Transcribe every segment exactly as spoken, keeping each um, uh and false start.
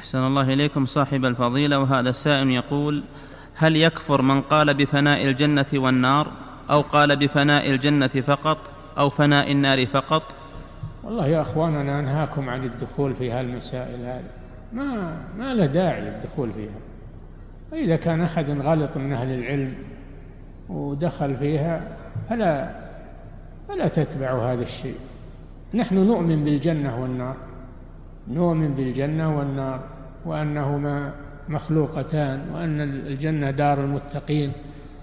أحسن الله إليكم صاحب الفضيلة. وهذا السائل يقول: هل يكفر من قال بفناء الجنة والنار، أو قال بفناء الجنة فقط، أو فناء النار فقط؟ والله يا أخوان أنا أنهاكم عن الدخول في هالمسائل هذه، ما ما له داعي للدخول فيها. وإذا كان أحد غلط من أهل العلم ودخل فيها فلا فلا تتبع هذا الشيء. نحن نؤمن بالجنة والنار، نؤمن بالجنة والنار وأنهما مخلوقتان، وأن الجنة دار المتقين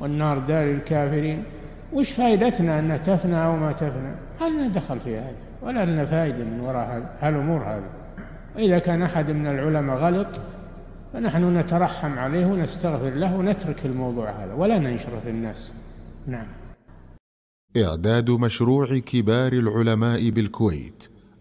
والنار دار الكافرين. وش فائدتنا أن تفنى أو ما تفنى؟ هل لنا دخل في هذا ولا لنا فائدة من وراء هالأمور هذه؟ وإذا كان أحد من العلماء غلط فنحن نترحم عليه ونستغفر له ونترك الموضوع هذا ولا ننشره في الناس. نعم. إعداد مشروع كبار العلماء بالكويت